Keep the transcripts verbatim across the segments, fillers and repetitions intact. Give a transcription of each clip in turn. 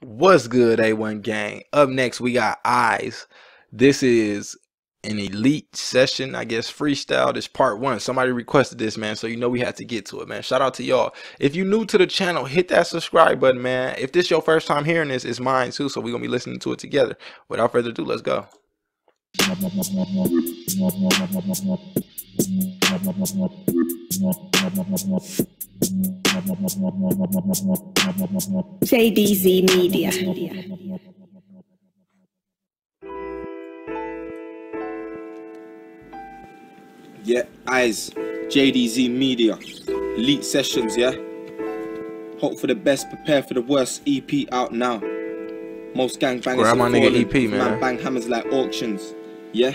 What's good, A one gang? Up next we got Eyez. This is an elite session, I guess, freestyle. This part one. Somebody requested this, man, so you know we had to get to it, man. Shout out to y'all. If you new to the channel, hit that subscribe button, man. If this your first time hearing this, it's mine too, so we're gonna be listening to it together. Without further ado, let's go. J D Z Media. Yeah, Eyez, J D Z Media, Elite Sessions, yeah? Hope for the best, prepare for the worst, E P out now. Most gang bangers my nigga E P, man. Man bang hammers like auctions, yeah?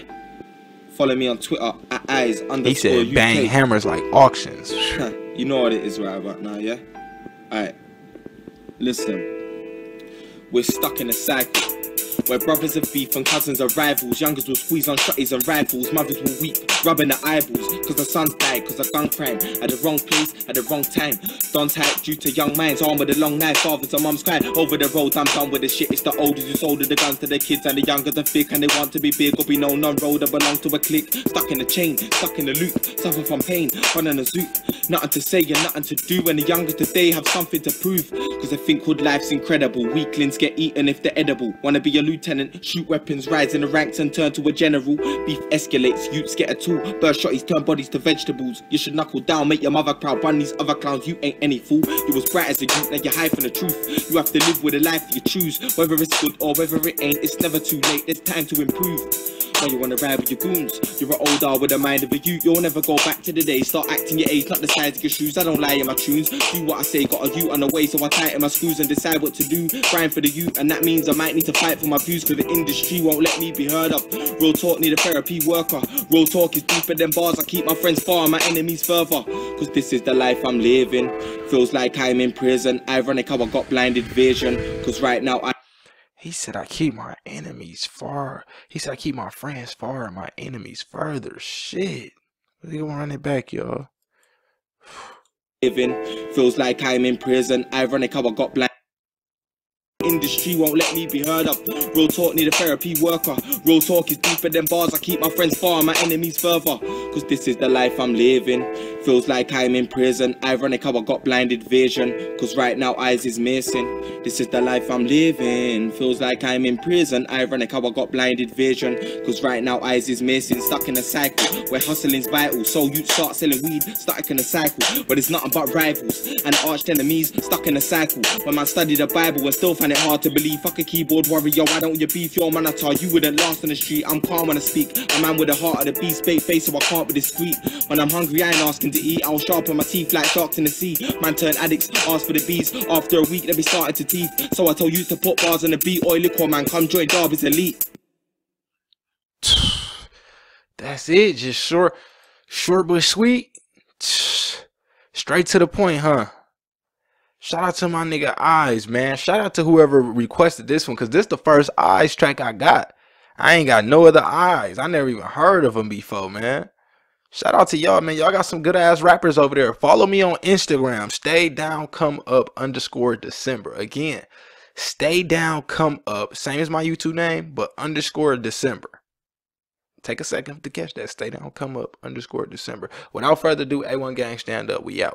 Follow me on Twitter at Eyez underscore U K. He said bang hammers like auctions. You know what it is right about now, yeah? Alright, listen. We're stuck in a cycle where brothers are beef and cousins are rivals. Youngers will squeeze on shotties and rifles. Mothers will weep, rubbing their eyeballs, cause their sons died, cause of gun crime. At the wrong place, at the wrong time. Don's hype due to young minds, armed with a long knife. Fathers and mums crying over the roads. I'm done with the shit. It's the oldest who sold the guns to the kids, and the youngers are thick and they want to be big or be known on road. I belong to a clique, stuck in the chain, stuck in the loop, suffer from pain, running a zoo. Nothing to say and nothing to do, and the youngers today have something to prove, cause they think hood life's incredible. Weaklings get eaten if they're edible. Wanna be a lieutenant, shoot weapons, rise in the ranks and turn to a general. Beef escalates, youths get a tool, bird shotties turn bodies to vegetables. You should knuckle down, make your mother proud, run these other clowns, you ain't any fool. You was bright as a youth, now you're high from the truth. You have to live with the life that you choose, whether it's good or whether it ain't, it's never too late, there's time to improve. When you wanna ride with your goons, you're an older with the mind of a youth. You'll never go back to the days. Start acting your age, not the size of your shoes. I don't lie in my tunes, do what I say. Got a you on the way, so I tighten my screws and decide what to do. Grind for the youth, and that means I might need to fight for my views, cause the industry won't let me be heard of. Real talk need a therapy worker. Real talk is deeper than bars. I keep my friends far and my enemies further, cause this is the life I'm living. Feels like I'm in prison. Ironic how I got blinded vision, cause right now I He said, I keep my enemies far. He said, I keep my friends far and my enemies further. Shit. We're gonna run it back, y'all. Living feels like I'm in prison. Ironic how I got blind. Industry won't let me be heard of. Real talk need a therapy worker. Real talk is deeper than bars. I keep my friends far and my enemies further, cause this is the life I'm living. Feels like I'm in prison. Ironic how I got blinded vision, cause right now Eyez is missing. This is the life I'm living. Feels like I'm in prison. Ironic how I got blinded vision, cause right now Eyez is missing. Stuck in a cycle where hustling's vital, so you start selling weed. Stuck in a cycle where there's nothing but rivals and arched enemies. Stuck in a cycle when man studied the Bible and still find it hard to believe. Fuck a keyboard warrior, why don't you beef your man? I tell you wouldn't last on the street. I'm calm when I speak, a man with the heart of the beast. Bait face so I can't be discreet. When I'm hungry I ain't asking to eat. I'll sharpen my teeth like sharks in the sea. Man turn addicts, ask for the beats. After a week they be starting to teeth, so I tell you to put bars on the beat. Oi liquor man, come join Darby's Elite. That's it, just short short but sweet, straight to the point, huh? Shout out to my nigga Eyez, man. Shout out to whoever requested this one, because this the first Eyez track I got. I ain't got no other Eyez. I never even heard of them before, man. Shout out to y'all, man. Y'all got some good ass rappers over there. Follow me on Instagram. Stay down, come up underscore December. Again, stay down, come up. Same as my YouTube name, but underscore December. Take a second to catch that. Stay down, come up underscore December. Without further ado, A one gang, stand up. We out.